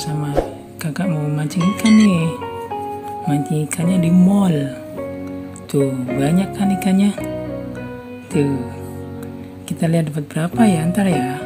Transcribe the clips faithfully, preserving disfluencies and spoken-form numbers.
sama kakak mau mancing ikan nih. Mancing ikannya di mall. Tuh, banyak kan ikannya. Tuh. Kita lihat dapat berapa ya, ntar ya.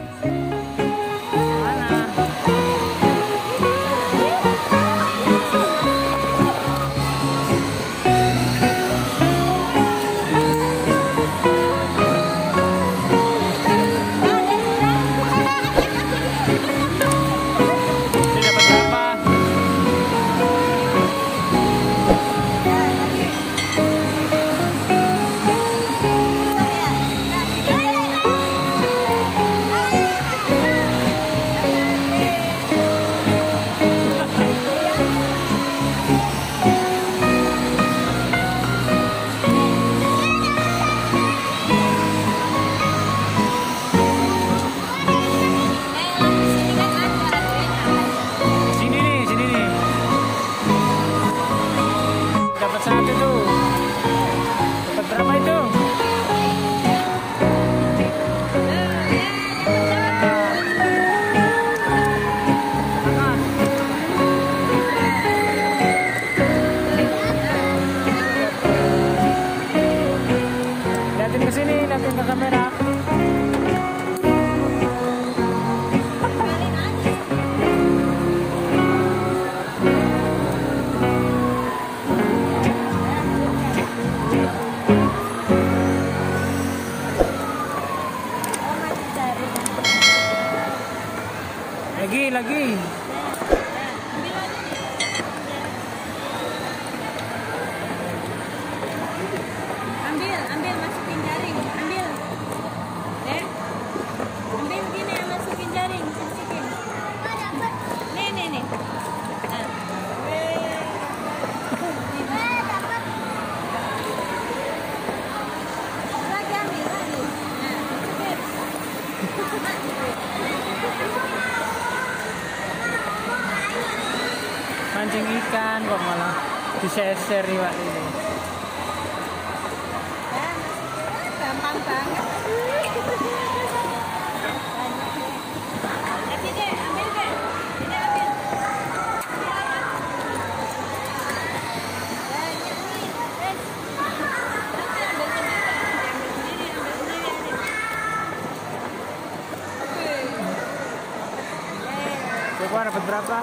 Lagi, lagi. Ambil, ambil, masukin jaring. Ambil. Deh. Ambil gini, masukin jaring. Masukin. Nih, nih, nih. Nah. Lagi, ambil, lagi. Nah. Mancing ikan kok malah diseser nih Pak ini. Gampang banget. Tapi deh, ambil deh. Ini ambil. Coba dapat berapa?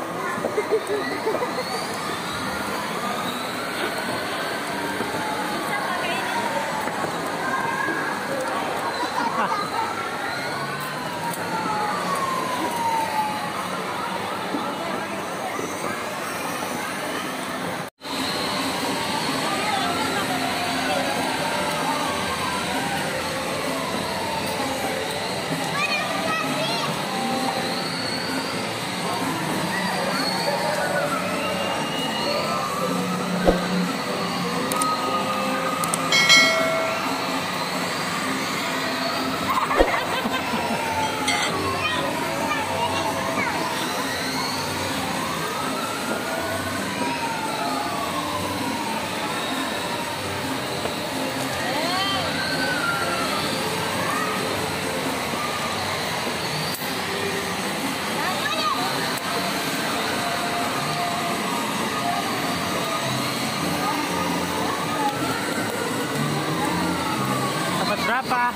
Berapa?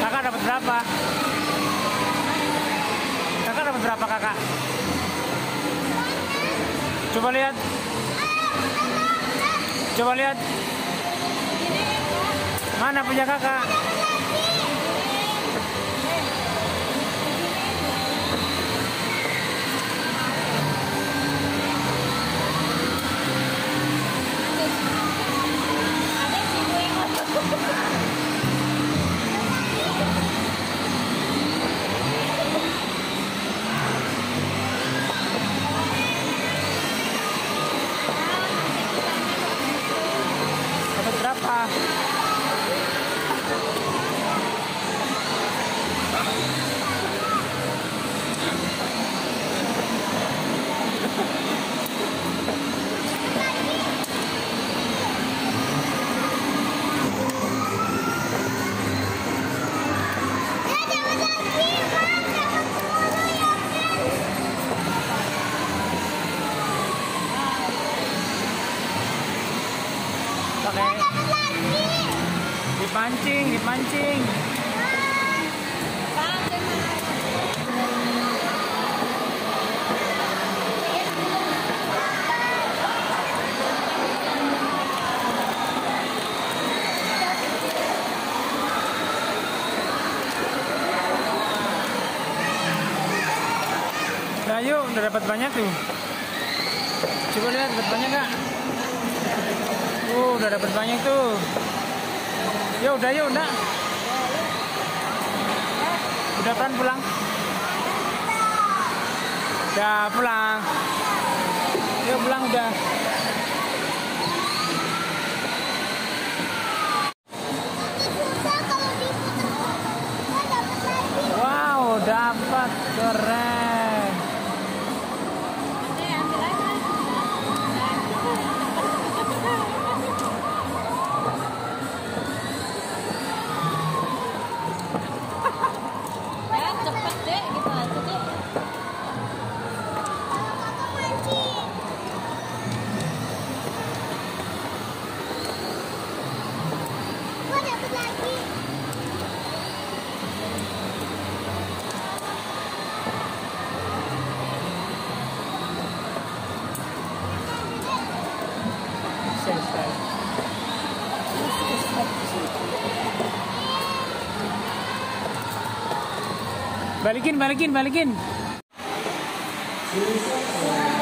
Kakak dapat berapa? Kakak dapat berapa kakak? Coba lihat. Coba lihat. Mana punya kakak? Dapat berapa? pakai dipancing, dipancing. Nah, yuk, udah dapat banyak tuh. Coba lihat, dapat banyak nggak? Uh, udah dapat banyak tuh. Yuk, udah, yuk, udah. Udah pelan pulang. Udah pulang. Yuk pulang udah. Wow, dapat, keren. Balikin, balikin, balikin.